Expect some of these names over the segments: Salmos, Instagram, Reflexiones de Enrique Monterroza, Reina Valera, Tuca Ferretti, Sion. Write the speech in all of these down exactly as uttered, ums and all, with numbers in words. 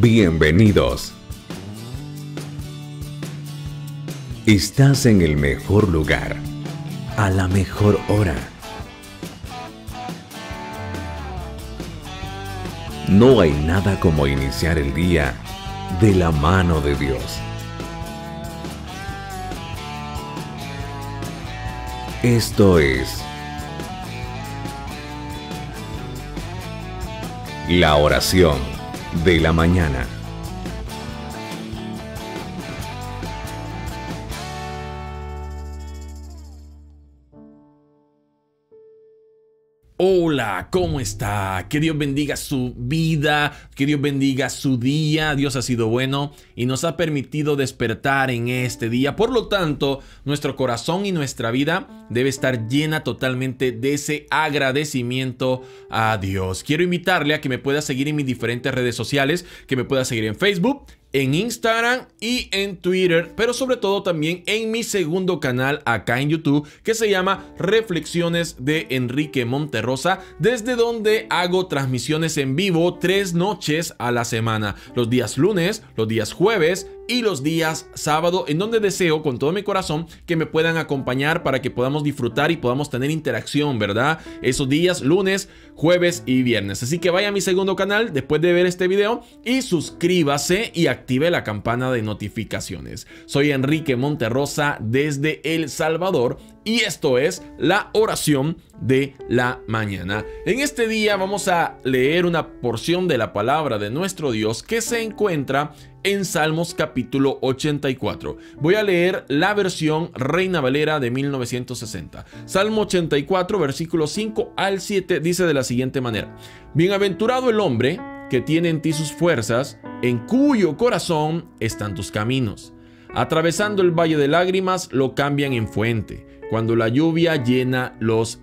Bienvenidos. Estás en el mejor lugar, a la mejor hora. No hay nada como iniciar el día de la mano de Dios. Esto es la oración de la mañana. Hola, ¿cómo está? Que Dios bendiga su vida, que Dios bendiga su día. Dios ha sido bueno y nos ha permitido despertar en este día. Por lo tanto, nuestro corazón y nuestra vida debe estar llena totalmente de ese agradecimiento a Dios. Quiero invitarle a que me pueda seguir en mis diferentes redes sociales, que me pueda seguir en Facebook, en Instagram y en Twitter, pero sobre todo también en mi segundo canal acá en YouTube, que se llama Reflexiones de Enrique Monterroza, desde donde hago transmisiones en vivo tres noches a la semana, los días lunes, los días jueves y los días sábado, en donde deseo con todo mi corazón que me puedan acompañar para que podamos disfrutar y podamos tener interacción, ¿verdad? Esos días lunes, jueves y viernes. Así que vaya a mi segundo canal después de ver este video y suscríbase y active la campana de notificaciones. Soy Enrique Monterroza desde El Salvador y esto es la oración de la mañana. En este día vamos a leer una porción de la palabra de nuestro Dios que se encuentra en Salmos capítulo ochenta y cuatro. Voy a leer la versión Reina Valera de mil novecientos sesenta. Salmo ochenta y cuatro, versículos cinco al siete, dice de la siguiente manera: Bienaventurado el hombre que tiene en ti sus fuerzas, en cuyo corazón están tus caminos. Atravesando el valle de lágrimas, lo cambian en fuente, cuando la lluvia llena los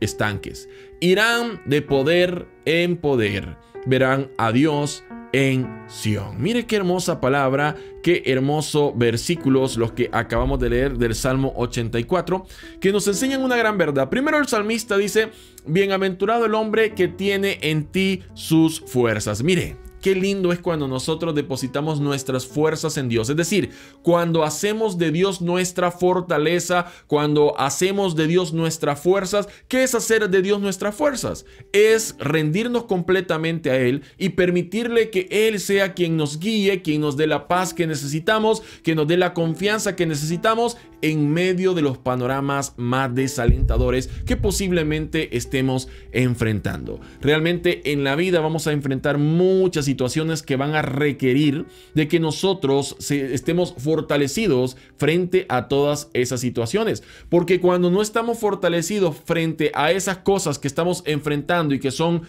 estanques. Irán de poder en poder, verán a Dios en Sion. Mire qué hermosa palabra, qué hermoso versículos los que acabamos de leer del Salmo ochenta y cuatro, que nos enseñan una gran verdad. Primero el salmista dice: bienaventurado el hombre que tiene en ti sus fuerzas. Mire, qué lindo es cuando nosotros depositamos nuestras fuerzas en Dios. Es decir, cuando hacemos de Dios nuestra fortaleza, cuando hacemos de Dios nuestras fuerzas. ¿Qué es hacer de Dios nuestras fuerzas? Es rendirnos completamente a Él y permitirle que Él sea quien nos guíe, quien nos dé la paz que necesitamos, que nos dé la confianza que necesitamos en medio de los panoramas más desalentadores que posiblemente estemos enfrentando. Realmente en la vida vamos a enfrentar muchas situaciones situaciones que van a requerir de que nosotros estemos fortalecidos frente a todas esas situaciones, porque cuando no estamos fortalecidos frente a esas cosas que estamos enfrentando y que son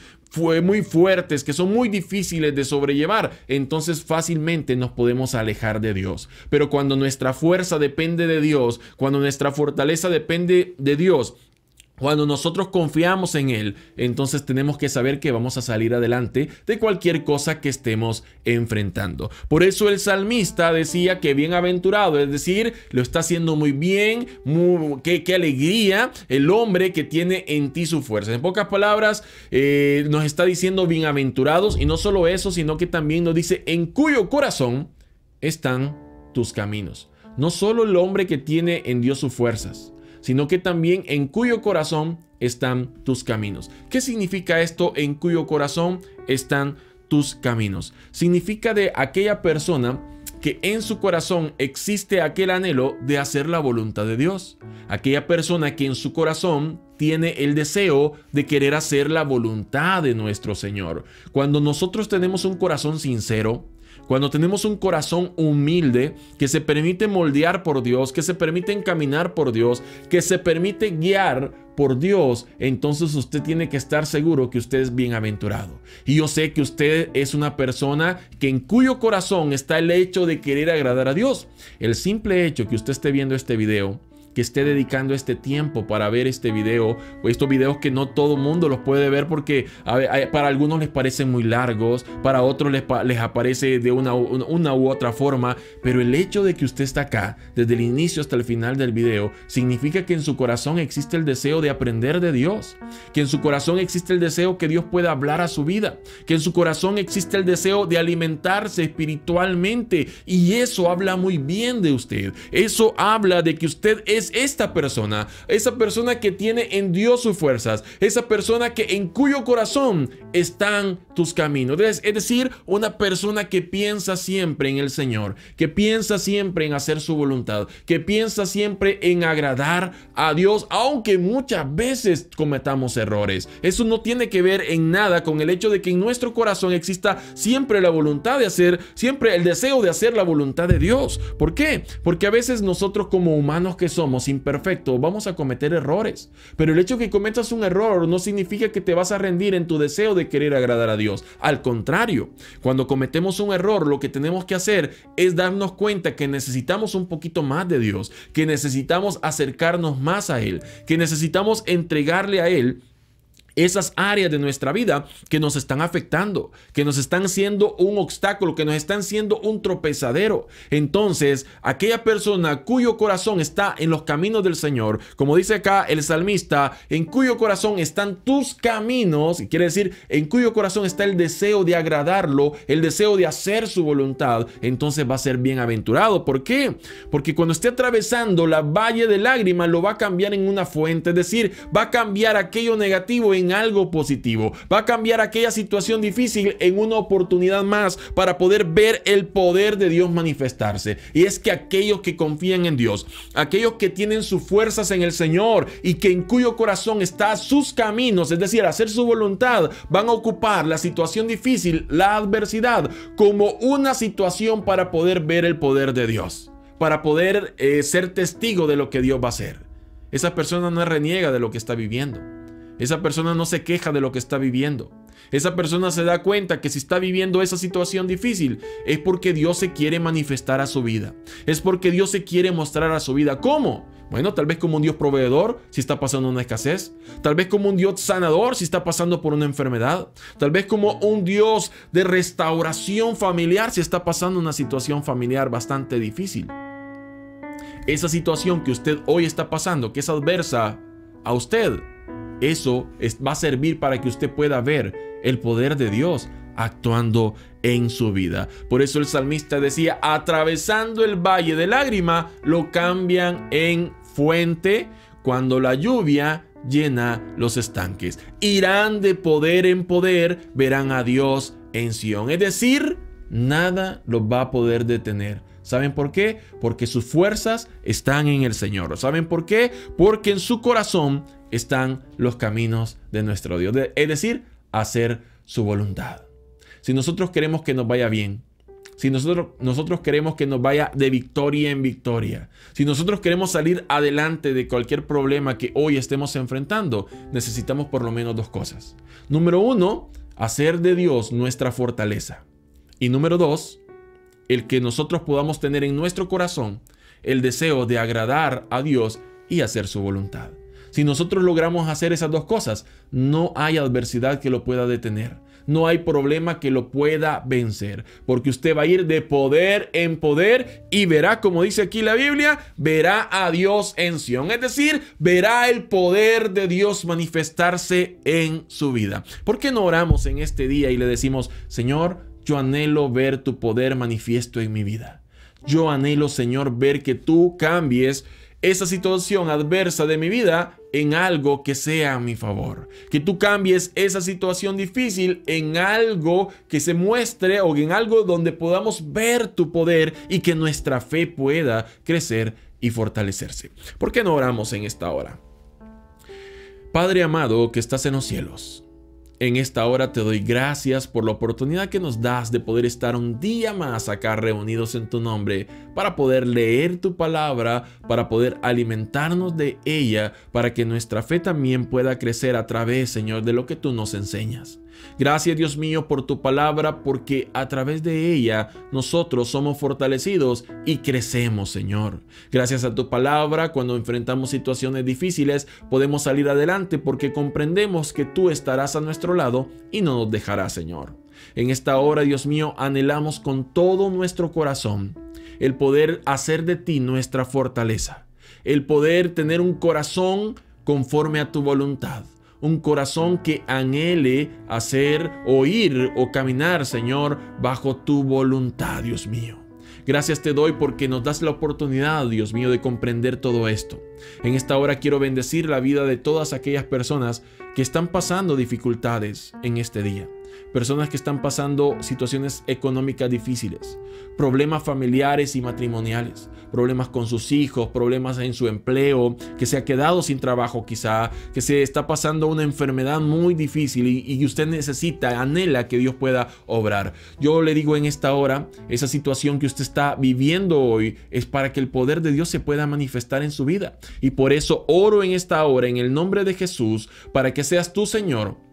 muy fuertes, que son muy difíciles de sobrellevar, entonces fácilmente nos podemos alejar de Dios. Pero cuando nuestra fuerza depende de Dios, cuando nuestra fortaleza depende de Dios, cuando nosotros confiamos en Él, entonces tenemos que saber que vamos a salir adelante de cualquier cosa que estemos enfrentando. Por eso el salmista decía que bienaventurado, es decir, lo está haciendo muy bien, muy, qué, qué alegría el hombre que tiene en ti su fuerza. En pocas palabras, eh, nos está diciendo bienaventurados, y no solo eso, sino que también nos dice en cuyo corazón están tus caminos. No solo el hombre que tiene en Dios sus fuerzas, sino que también en cuyo corazón están tus caminos. ¿Qué significa esto? En cuyo corazón están tus caminos. Significa de aquella persona que en su corazón existe aquel anhelo de hacer la voluntad de Dios. Aquella persona que en su corazón tiene el deseo de querer hacer la voluntad de nuestro Señor. Cuando nosotros tenemos un corazón sincero, cuando tenemos un corazón humilde, que se permite moldear por Dios, que se permite encaminar por Dios, que se permite guiar por Dios, entonces usted tiene que estar seguro que usted es bienaventurado. Y yo sé que usted es una persona que en cuyo corazón está el hecho de querer agradar a Dios. El simple hecho que usted esté viendo este video, que esté dedicando este tiempo para ver este video, o estos videos que no todo mundo los puede ver porque a, a, para algunos les parecen muy largos, para otros les, les aparece de una, una u otra forma, pero el hecho de que usted está acá desde el inicio hasta el final del video significa que en su corazón existe el deseo de aprender de Dios, que en su corazón existe el deseo que Dios pueda hablar a su vida, que en su corazón existe el deseo de alimentarse espiritualmente, y eso habla muy bien de usted. Eso habla de que usted es esta persona, esa persona que tiene en Dios sus fuerzas, esa persona que en cuyo corazón están tus caminos. Es, es decir, una persona que piensa siempre en el Señor, que piensa siempre en hacer su voluntad, que piensa siempre en agradar a Dios, aunque muchas veces cometamos errores. Eso no tiene que ver en nada con el hecho de que en nuestro corazón exista siempre la voluntad de hacer, siempre el deseo de hacer la voluntad de Dios. ¿Por qué? Porque a veces nosotros, como humanos que somos imperfectos, vamos a cometer errores, pero el hecho de que cometas un error no significa que te vas a rendir en tu deseo de querer agradar a Dios. Al contrario, cuando cometemos un error, lo que tenemos que hacer es darnos cuenta que necesitamos un poquito más de Dios, que necesitamos acercarnos más a Él, que necesitamos entregarle a Él esas áreas de nuestra vida que nos están afectando, que nos están siendo un obstáculo, que nos están siendo un tropezadero. Entonces, aquella persona cuyo corazón está en los caminos del Señor, como dice acá el salmista, en cuyo corazón están tus caminos, y quiere decir, en cuyo corazón está el deseo de agradarlo, el deseo de hacer su voluntad, entonces va a ser bienaventurado. ¿Por qué? Porque cuando esté atravesando la valle de lágrimas, lo va a cambiar en una fuente, es decir, va a cambiar aquello negativo en algo positivo, va a cambiar aquella situación difícil en una oportunidad más para poder ver el poder de Dios manifestarse. Y es que aquellos que confían en Dios, aquellos que tienen sus fuerzas en el Señor y que en cuyo corazón está sus caminos, es decir, hacer su voluntad, van a ocupar la situación difícil, la adversidad, como una situación para poder ver el poder de Dios, para poder eh, ser testigo de lo que Dios va a hacer. Esa persona no reniega de lo que está viviendo. Esa persona no se queja de lo que está viviendo. Esa persona se da cuenta que si está viviendo esa situación difícil es porque Dios se quiere manifestar a su vida. Es porque Dios se quiere mostrar a su vida. ¿Cómo? Bueno, tal vez como un Dios proveedor si está pasando una escasez. Tal vez como un Dios sanador si está pasando por una enfermedad. Tal vez como un Dios de restauración familiar si está pasando una situación familiar bastante difícil. Esa situación que usted hoy está pasando, que es adversa a usted, eso es, va a servir para que usted pueda ver el poder de Dios actuando en su vida. Por eso el salmista decía, atravesando el valle de lágrimas, lo cambian en fuente cuando la lluvia llena los estanques. Irán de poder en poder, verán a Dios en Sion. Es decir, nada los va a poder detener. ¿Saben por qué? Porque sus fuerzas están en el Señor. ¿Saben por qué? Porque en su corazón están los caminos de nuestro Dios, es decir, hacer su voluntad. Si nosotros queremos que nos vaya bien, si nosotros, nosotros queremos que nos vaya de victoria en victoria, si nosotros queremos salir adelante de cualquier problema que hoy estemos enfrentando, necesitamos por lo menos dos cosas. Número uno, hacer de Dios nuestra fortaleza. Y número dos, el que nosotros podamos tener en nuestro corazón el deseo de agradar a Dios y hacer su voluntad. Si nosotros logramos hacer esas dos cosas, no hay adversidad que lo pueda detener. No hay problema que lo pueda vencer, porque usted va a ir de poder en poder y verá, como dice aquí la Biblia, verá a Dios en Sion. Es decir, verá el poder de Dios manifestarse en su vida. ¿Por qué no oramos en este día y le decimos, Señor, yo anhelo ver tu poder manifiesto en mi vida? Yo anhelo, Señor, ver que tú cambies esa situación adversa de mi vida en algo que sea a mi favor. Que tú cambies esa situación difícil en algo que se muestre o en algo donde podamos ver tu poder y que nuestra fe pueda crecer y fortalecerse. ¿Por qué no oramos en esta hora? Padre amado que estás en los cielos, en esta hora te doy gracias por la oportunidad que nos das de poder estar un día más acá reunidos en tu nombre para poder leer tu palabra, para poder alimentarnos de ella, para que nuestra fe también pueda crecer a través, Señor, de lo que tú nos enseñas. Gracias, Dios mío, por tu palabra, porque a través de ella nosotros somos fortalecidos y crecemos, Señor. Gracias a tu palabra, cuando enfrentamos situaciones difíciles, podemos salir adelante porque comprendemos que tú estarás a nuestro lado y no nos dejarás, Señor. En esta hora, Dios mío, anhelamos con todo nuestro corazón el poder hacer de ti nuestra fortaleza, el poder tener un corazón conforme a tu voluntad. Un corazón que anhele hacer, oír o caminar, Señor, bajo tu voluntad, Dios mío. Gracias te doy porque nos das la oportunidad, Dios mío, de comprender todo esto. En esta hora quiero bendecir la vida de todas aquellas personas que están pasando dificultades en este día. Personas que están pasando situaciones económicas difíciles, problemas familiares y matrimoniales, problemas con sus hijos, problemas en su empleo, que se ha quedado sin trabajo quizá, que se está pasando una enfermedad muy difícil y, y usted necesita, anhela que Dios pueda obrar. Yo le digo en esta hora, esa situación que usted está viviendo hoy es para que el poder de Dios se pueda manifestar en su vida. Y por eso oro en esta hora, en el nombre de Jesús, para que seas tú, Señor,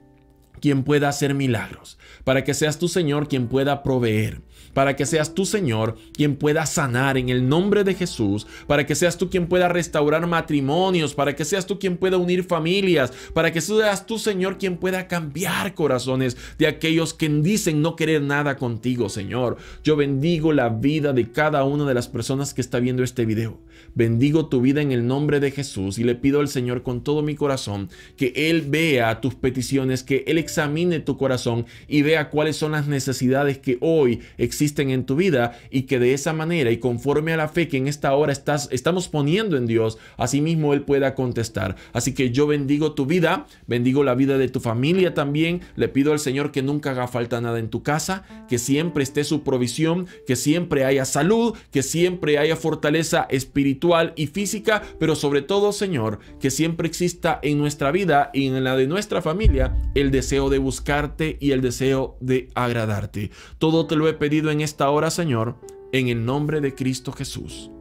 quien pueda hacer milagros, para que seas tú, Señor, quien pueda proveer, para que seas tú, Señor, quien pueda sanar en el nombre de Jesús, para que seas tú quien pueda restaurar matrimonios, para que seas tú quien pueda unir familias, para que seas tú, Señor, quien pueda cambiar corazones de aquellos que dicen no querer nada contigo, Señor. Yo bendigo la vida de cada una de las personas que está viendo este video. Bendigo tu vida en el nombre de Jesús y le pido al Señor con todo mi corazón que Él vea tus peticiones, que Él examine tu corazón y vea cuáles son las necesidades que hoy existen en tu vida y que de esa manera y conforme a la fe que en esta hora estás, estamos poniendo en Dios, asimismo Él pueda contestar. Así que yo bendigo tu vida, bendigo la vida de tu familia también. Le pido al Señor que nunca haga falta nada en tu casa, que siempre esté su provisión, que siempre haya salud, que siempre haya fortaleza espiritual y física, pero sobre todo, Señor, que siempre exista en nuestra vida y en la de nuestra familia el deseo de buscarte y el deseo de agradarte. Todo te lo he pedido en esta hora, Señor, en el nombre de Cristo Jesús.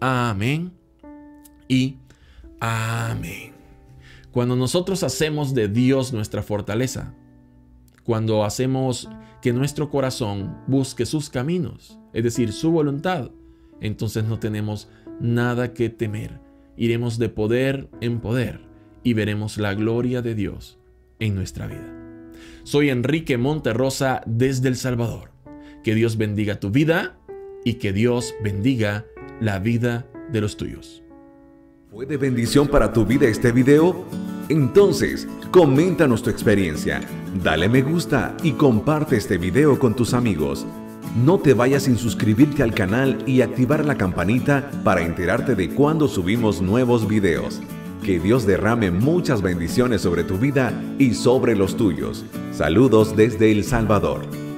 Amén y amén. Cuando nosotros hacemos de Dios nuestra fortaleza, cuando hacemos que nuestro corazón busque sus caminos, es decir, su voluntad, entonces no tenemos nada que temer. Iremos de poder en poder y veremos la gloria de Dios en nuestra vida. Soy Enrique Monterroza desde El Salvador. Que Dios bendiga tu vida y que Dios bendiga la vida de los tuyos. ¿Fue de bendición para tu vida este video? Entonces, coméntanos tu experiencia, dale me gusta y comparte este video con tus amigos. No te vayas sin suscribirte al canal y activar la campanita para enterarte de cuando subimos nuevos videos. Que Dios derrame muchas bendiciones sobre tu vida y sobre los tuyos. Saludos desde El Salvador.